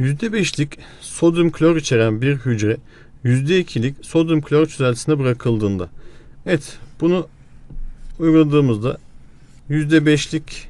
%5'lik sodyum klor içeren bir hücre %2'lik sodyum klor çözeltisine bırakıldığında, evet, bunu uyguladığımızda %5'lik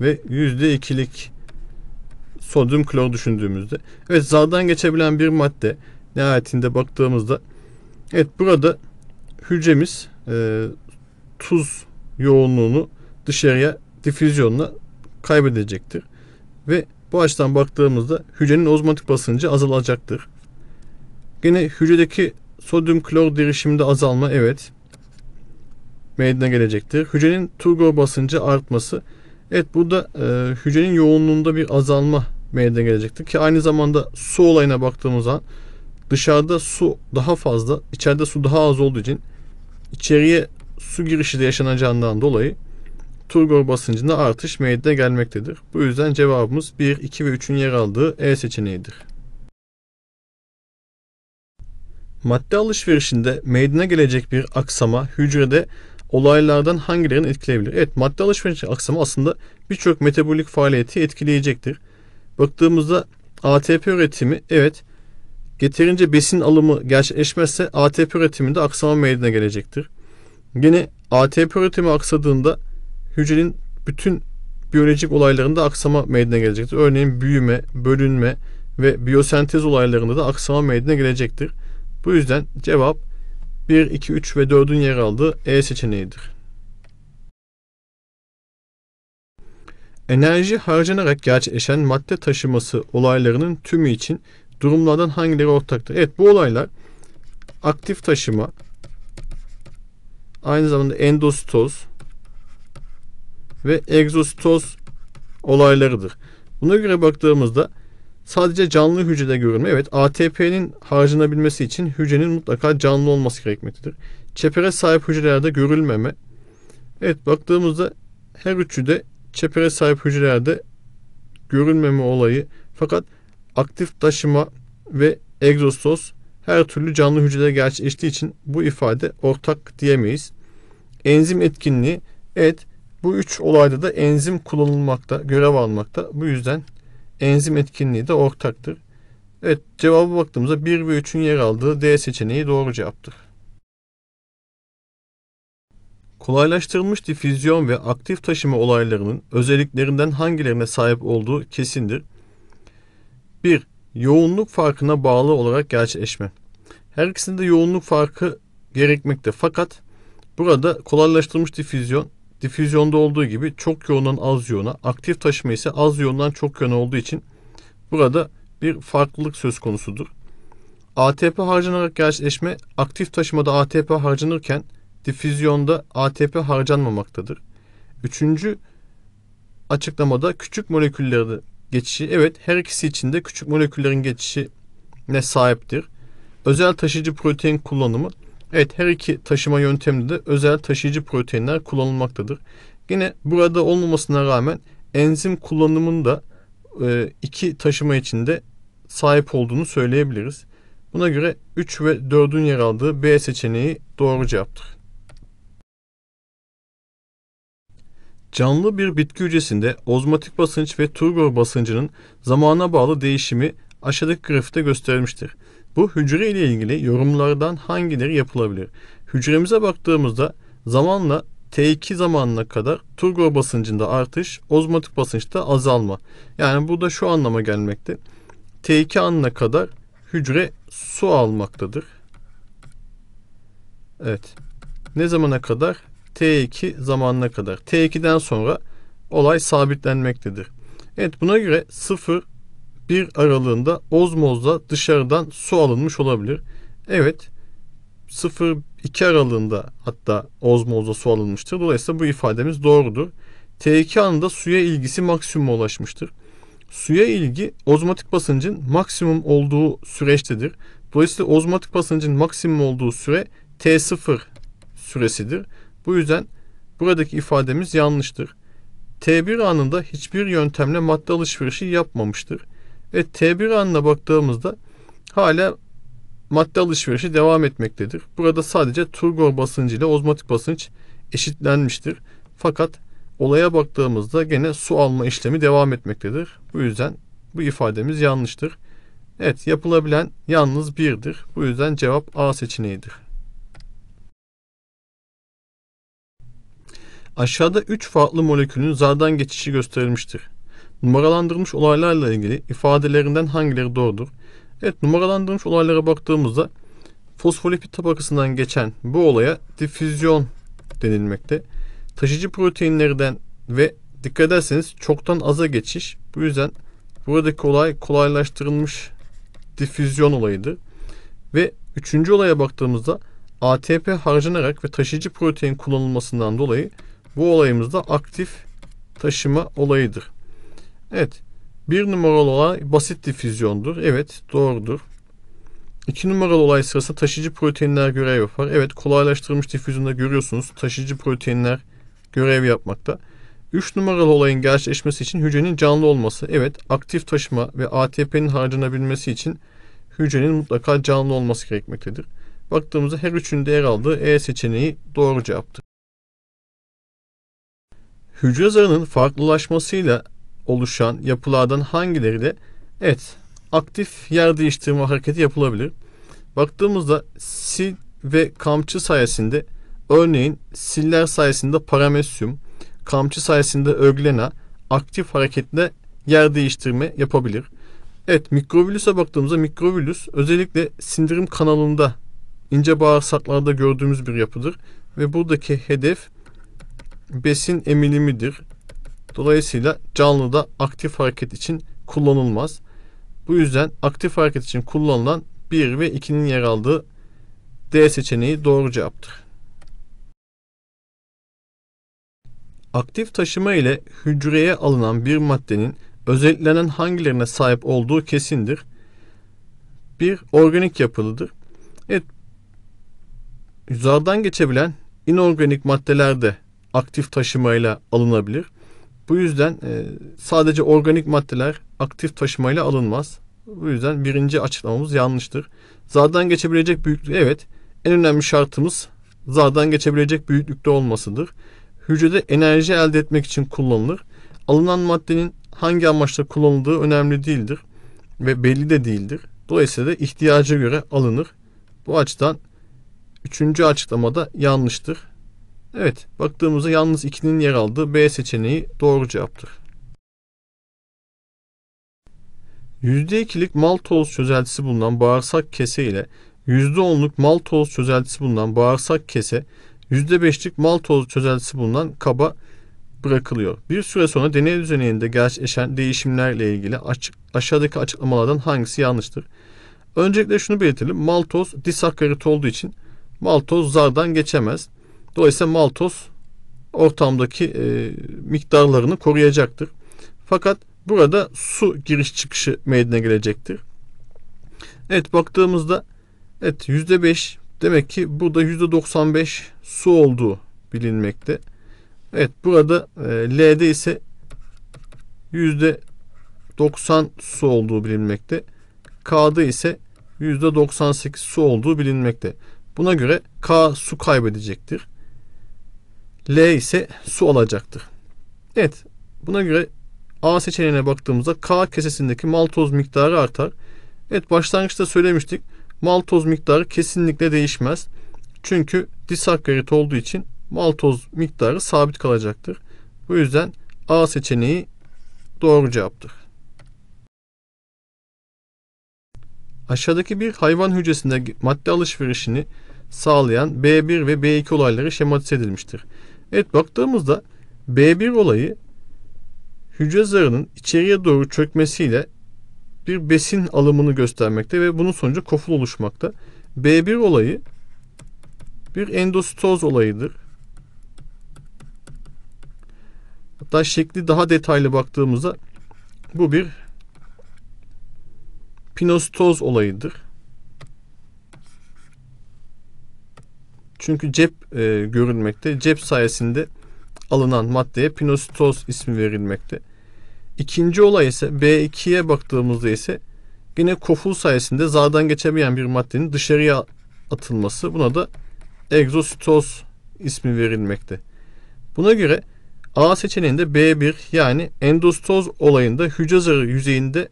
ve %2'lik sodyum klor düşündüğümüzde, evet, zardan geçebilen bir madde nihayetinde baktığımızda, evet, burada hücremiz tuz yoğunluğunu dışarıya difüzyonla kaybedecektir ve bu açıdan baktığımızda hücrenin ozmotik basıncı azalacaktır. Yine hücredeki sodyum klor derişiminde azalma, evet, meydana gelecektir. Hücrenin turgor basıncı artması, evet, burada hücrenin yoğunluğunda bir azalma meydana gelecektir ki aynı zamanda su olayına baktığımız zaman dışarıda su daha fazla, içeride su daha az olduğu için içeriye su girişi de yaşanacağından dolayı turgor basıncında artış meydana gelmektedir. Bu yüzden cevabımız 1, 2 ve 3'ün yer aldığı E seçeneğidir. Madde alışverişinde meydana gelecek bir aksama hücrede olaylardan hangilerini etkileyebilir? Evet, madde alışverişi aksama aslında birçok metabolik faaliyeti etkileyecektir. Baktığımızda ATP üretimi, evet, yeterince besin alımı gerçekleşmezse ATP üretiminde aksama meydana gelecektir. Yine ATP üretimi aksadığında hücrenin bütün biyolojik olaylarında aksama meydana gelecektir. Örneğin büyüme, bölünme ve biyosentez olaylarında da aksama meydana gelecektir. Bu yüzden cevap 1, 2, 3 ve 4'ün yer aldığı E seçeneğidir. Enerji harcanarak gerçekleşen madde taşıması olaylarının tümü için durumlardan hangileri ortaktır? Evet, bu olaylar aktif taşıma, aynı zamanda endositoz ve egzositoz olaylarıdır. Buna göre baktığımızda sadece canlı hücrede görülme, evet, ATP'nin harcanabilmesi için hücrenin mutlaka canlı olması gerekmektedir. Çepere sahip hücrelerde görülmeme, evet, baktığımızda her üçü de çepere sahip hücrelerde görülmeme olayı, fakat aktif taşıma ve egzositoz her türlü canlı hücrede gerçekleştiği için bu ifade ortak diyemeyiz. Enzim etkinliği, evet, bu üç olayda da enzim kullanılmakta, görev almakta. Bu yüzden enzim etkinliği de ortaktır. Evet, cevaba baktığımızda 1 ve 3'ün yer aldığı D seçeneği doğru cevaptır. Kolaylaştırılmış difüzyon ve aktif taşıma olaylarının özelliklerinden hangilerine sahip olduğu kesindir. 1. Yoğunluk farkına bağlı olarak gerçekleşme. Her ikisinde yoğunluk farkı gerekmekte, fakat burada kolaylaştırılmış difüzyon difüzyonda olduğu gibi çok yoğundan az yoğuna, aktif taşıma ise az yoğundan çok yoğuna olduğu için burada bir farklılık söz konusudur. ATP harcanarak gerçekleşme, aktif taşımada ATP harcanırken difüzyonda ATP harcanmamaktadır. 3. açıklamada küçük moleküllerde geçişi, evet, her ikisi için de küçük moleküllerin geçişine sahiptir. Özel taşıyıcı protein kullanımı, evet, her iki taşıma yönteminde de özel taşıyıcı proteinler kullanılmaktadır. Yine burada olmamasına rağmen enzim kullanımında iki taşıma içinde sahip olduğunu söyleyebiliriz. Buna göre 3 ve 4'ün yer aldığı B seçeneği doğru cevaptır. Canlı bir bitki hücresinde ozmotik basınç ve turgor basıncının zamana bağlı değişimi aşağıdaki grafikte gösterilmiştir. Bu hücre ile ilgili yorumlardan hangileri yapılabilir? Hücremize baktığımızda zamanla T2 zamanına kadar turgor basıncında artış, ozmotik basınçta azalma. Yani bu da şu anlama gelmekte. T2 anına kadar hücre su almaktadır. Evet. Ne zamana kadar? T2 zamanına kadar. T2'den sonra olay sabitlenmektedir. Evet, buna göre 0-1 aralığında ozmozla dışarıdan su alınmış olabilir. Evet, 0-2 aralığında hatta ozmozla su alınmıştır. Dolayısıyla bu ifademiz doğrudur. T2 anında suya ilgisi maksimuma ulaşmıştır. Suya ilgi ozmotik basıncın maksimum olduğu süreçtedir. Dolayısıyla ozmotik basıncın maksimum olduğu süre T0 süresidir. Bu yüzden buradaki ifademiz yanlıştır. T1 anında hiçbir yöntemle madde alışverişi yapmamıştır. T1 anına baktığımızda hala madde alışverişi devam etmektedir. Burada sadece turgor basıncı ile ozmotik basınç eşitlenmiştir. Fakat olaya baktığımızda gene su alma işlemi devam etmektedir. Bu yüzden Bu ifademiz yanlıştır. Evet, yapılabilen yalnız 1'dir. Bu yüzden cevap A seçeneğidir. Aşağıda 3 farklı molekülün zardan geçişi gösterilmiştir. Numaralandırılmış olaylarla ilgili ifadelerinden hangileri doğrudur? Evet, numaralandırılmış olaylara baktığımızda fosfolipid tabakasından geçen bu olaya difüzyon denilmekte. Taşıyıcı proteinlerden ve dikkat ederseniz çoktan aza geçiş. Bu yüzden buradaki olay kolaylaştırılmış difüzyon olayıdır. Ve 3. olaya baktığımızda ATP harcanarak ve taşıyıcı protein kullanılmasından dolayı bu olayımız da aktif taşıma olayıdır. Evet, 1 numaralı olay basit difüzyondur. Evet, doğrudur. 2 numaralı olay sırasında taşıyıcı proteinler görev yapar. Evet, kolaylaştırılmış difüzyonda görüyorsunuz taşıyıcı proteinler görev yapmakta. 3 numaralı olayın gerçekleşmesi için hücrenin canlı olması. Evet, aktif taşıma ve ATP'nin harcanabilmesi için hücrenin mutlaka canlı olması gerekmektedir. Baktığımızda her üçünde yer aldığı E seçeneği doğru cevaptır. Hücre zarının farklılaşmasıyla oluşan yapılardan hangileri de evet, aktif yer değiştirme hareketi yapılabilir. Baktığımızda sil ve kamçı sayesinde, örneğin siller sayesinde paramesyum, kamçı sayesinde öglena aktif hareketle yer değiştirme yapabilir. Evet, mikrovilüse baktığımızda mikrovilüs özellikle sindirim kanalında, ince bağırsaklarda gördüğümüz bir yapıdır ve buradaki hedef besin emilimidir. Dolayısıyla canlıda aktif hareket için kullanılmaz. Bu yüzden aktif hareket için kullanılan 1 ve 2'nin yer aldığı D seçeneği doğru cevaptır. Aktif taşıma ile hücreye alınan bir maddenin özelliklerinden hangilerine sahip olduğu kesindir. 1. Organik yapılıdır. Evet, zardan geçebilen inorganik maddeler de aktif taşımayla alınabilir. Bu yüzden sadece organik maddeler aktif taşımayla alınmaz. Bu yüzden 1. açıklamamız yanlıştır. Zardan geçebilecek büyüklük, evet, en önemli şartımız zardan geçebilecek büyüklükte olmasıdır. Hücrede enerji elde etmek için kullanılır. Alınan maddenin hangi amaçla kullanıldığı önemli değildir ve belli de değildir. Dolayısıyla da ihtiyaca göre alınır. Bu açıdan 3. açıklamada yanlıştır. Evet, baktığımızda yalnız 2'nin yer aldığı B seçeneği doğru cevaptır. %2'lik maltoz çözeltisi bulunan bağırsak kese ile %10'luk maltoz çözeltisi bulunan bağırsak kese, %5'lik maltoz çözeltisi bulunan kaba bırakılıyor. Bir süre sonra deney düzeninde gerçekleşen değişimlerle ilgili aşağıdaki açıklamalardan hangisi yanlıştır? Öncelikle şunu belirtelim. Maltoz disakkarit olduğu için maltoz zardan geçemez. Dolayısıyla maltoz ortamdaki miktarlarını koruyacaktır. Fakat burada su giriş çıkışı meydana gelecektir. Evet, baktığımızda evet, %5, demek ki burada %95 su olduğu bilinmekte. Evet, burada L'de ise %90 su olduğu bilinmekte. K'da ise %98 su olduğu bilinmekte. Buna göre K su kaybedecektir. L ise su alacaktır. Evet, buna göre A seçeneğine baktığımızda K kesesindeki maltoz miktarı artar. Evet, başlangıçta söylemiştik. Maltoz miktarı kesinlikle değişmez. Çünkü disakkarit olduğu için maltoz miktarı sabit kalacaktır. Bu yüzden A seçeneği doğru cevaptır. Aşağıdaki bir hayvan hücresinde madde alışverişini sağlayan B1 ve B2 olayları şematize edilmiştir. Evet, baktığımızda B1 olayı hücre zarının içeriye doğru çökmesiyle bir besin alımını göstermekte ve bunun sonucu koful oluşmakta. B1 olayı bir endositoz olayıdır. Hatta şekli daha detaylı baktığımızda bu bir pinositoz olayıdır. Çünkü cep görülmekte. Cep sayesinde alınan maddeye pinositoz ismi verilmekte. 2. olay ise B2'ye baktığımızda ise yine koful sayesinde zardan geçemeyen bir maddenin dışarıya atılması. Buna da egzositoz ismi verilmekte. Buna göre A seçeneğinde B1 yani endositoz olayında hücre zarı yüzeyinde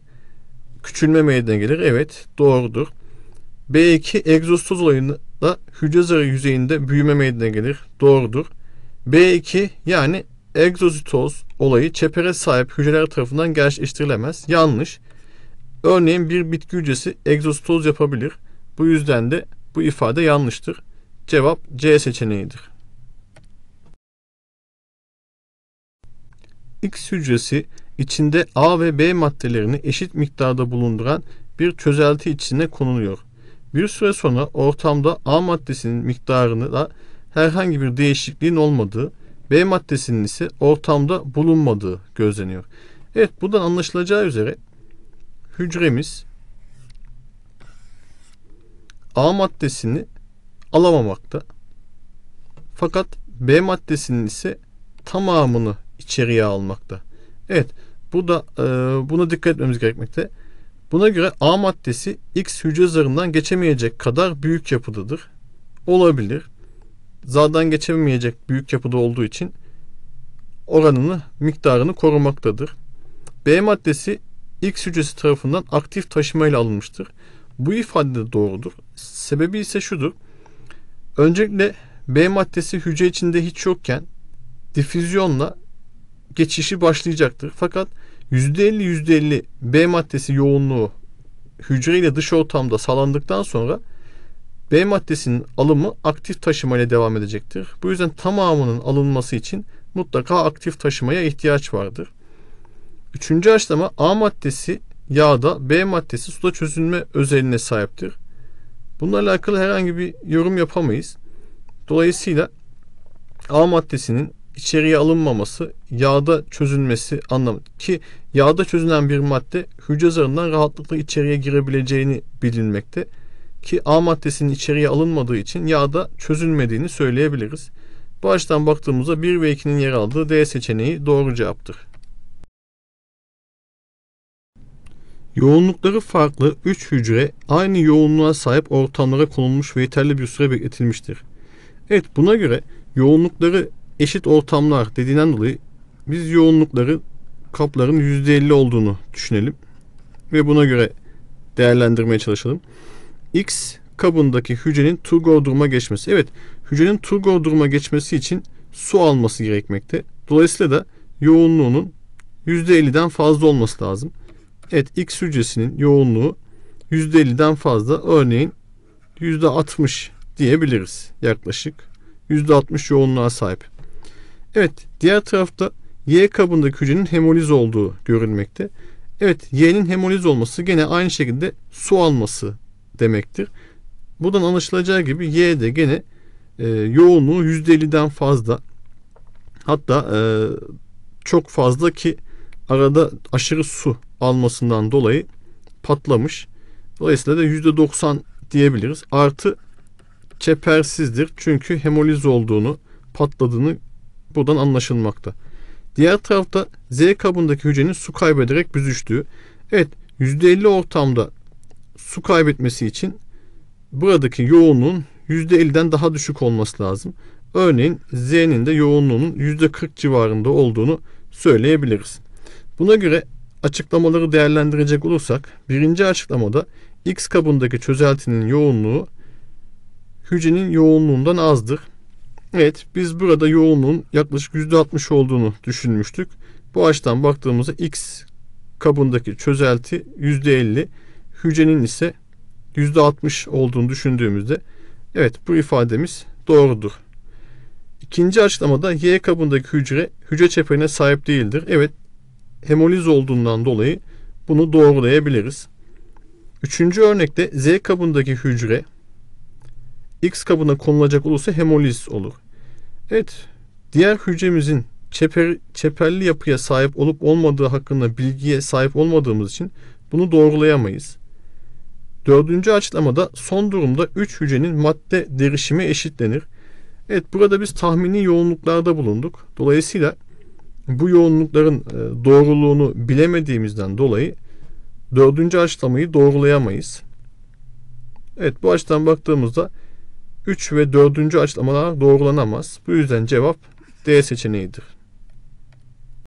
küçülme meydana gelir. Evet, doğrudur. B2 egzoztoz olayında hücre zarı yüzeyinde büyüme meydana gelir. Doğrudur. B2 yani egzozitoz olayı çepere sahip hücreler tarafından gerçekleştirilemez. Yanlış. Örneğin bir bitki hücresi egzozitoz yapabilir. Bu yüzden de bu ifade yanlıştır. Cevap C seçeneğidir. X hücresi içinde A ve B maddelerini eşit miktarda bulunduran bir çözelti içine konuluyor. Bir süre sonra ortamda A maddesinin miktarında herhangi bir değişikliğin olmadığı, B maddesinin ise ortamda bulunmadığı gözleniyor. Evet, buradan anlaşılacağı üzere hücremiz A maddesini alamamakta. Fakat B maddesinin ise tamamını içeriye almakta. Evet, bu da buna dikkat etmemiz gerekmekte. Buna göre A maddesi X hücre zarından geçemeyecek kadar büyük yapıdadır. Olabilir. Zardan geçemeyecek büyük yapıda olduğu için oranını, miktarını korumaktadır. B maddesi X hücresi tarafından aktif taşımayla alınmıştır. Bu ifade de doğrudur. Sebebi ise şudur. Öncelikle B maddesi hücre içinde hiç yokken difüzyonla geçişi başlayacaktır. Fakat %50 B maddesi yoğunluğu hücre ile dış ortamda sağlandıktan sonra B maddesinin alımı aktif taşımayla devam edecektir. Bu yüzden tamamının alınması için mutlaka aktif taşımaya ihtiyaç vardır. Üçüncü aşama, A maddesi yağda, B maddesi suda çözünme özelliğine sahiptir. Bununla alakalı herhangi bir yorum yapamayız. Dolayısıyla A maddesinin içeriye alınmaması, yağda çözünmesi anlamı ki yağda çözünen bir madde hücre zarından rahatlıkla içeriye girebileceğini bilinmekte ki A maddesinin içeriye alınmadığı için yağda çözünmediğini söyleyebiliriz. Bu açıdan baktığımızda 1 ve 2'nin yer aldığı D seçeneği doğru cevaptır. Yoğunlukları farklı 3 hücre aynı yoğunluğa sahip ortamlara konulmuş ve yeterli bir süre bekletilmiştir. Evet, buna göre yoğunlukları eşit ortamlar dediğinden dolayı biz yoğunlukları kapların %50 olduğunu düşünelim ve buna göre değerlendirmeye çalışalım. X kabındaki hücrenin turgor duruma geçmesi. Evet, hücrenin turgor duruma geçmesi için su alması gerekmekte. Dolayısıyla da yoğunluğunun %50'den fazla olması lazım. Evet, X hücresinin yoğunluğu %50'den fazla, örneğin %60 diyebiliriz yaklaşık. %60 yoğunluğa sahip. Evet, diğer tarafta Y kabındaki hücrenin hemoliz olduğu görülmekte. Evet, Y'nin hemoliz olması gene aynı şekilde su alması demektir. Buradan anlaşılacağı gibi Y de gene yoğunluğu %50'den fazla, hatta çok fazla ki arada aşırı su almasından dolayı patlamış. Dolayısıyla da %90 diyebiliriz. Artı çepersizdir. Çünkü hemoliz olduğunu, patladığını buradan anlaşılmakta. Diğer tarafta Z kabındaki hücrenin su kaybederek büzüştüğü. Evet, %50 ortamda su kaybetmesi için buradaki yoğunluğun %50'den daha düşük olması lazım. Örneğin Z'nin de yoğunluğunun %40 civarında olduğunu söyleyebiliriz. Buna göre açıklamaları değerlendirecek olursak, birinci açıklamada X kabındaki çözeltinin yoğunluğu hücrenin yoğunluğundan azdır. Evet, biz burada yoğunluğun yaklaşık %60 olduğunu düşünmüştük. Bu açıdan baktığımızda X kabındaki çözelti %50, hücrenin ise %60 olduğunu düşündüğümüzde evet, bu ifademiz doğrudur. İkinci açıklamada Y kabındaki hücre çeperine sahip değildir. Evet, hemoliz olduğundan dolayı bunu doğrulayabiliriz. Üçüncü örnekte Z kabındaki hücre X kabına konulacak olursa hemoliz olur. Evet, diğer hücremizin çeperli yapıya sahip olup olmadığı hakkında bilgiye sahip olmadığımız için bunu doğrulayamayız. Dördüncü açıklamada son durumda 3 hücrenin madde derişimi eşitlenir. Evet, burada biz tahmini yoğunluklarda bulunduk. Dolayısıyla bu yoğunlukların doğruluğunu bilemediğimizden dolayı dördüncü açıklamayı doğrulayamayız. Evet, bu açıdan baktığımızda 3 ve 4. açıklamalar doğrulanamaz. Bu yüzden cevap D seçeneğidir.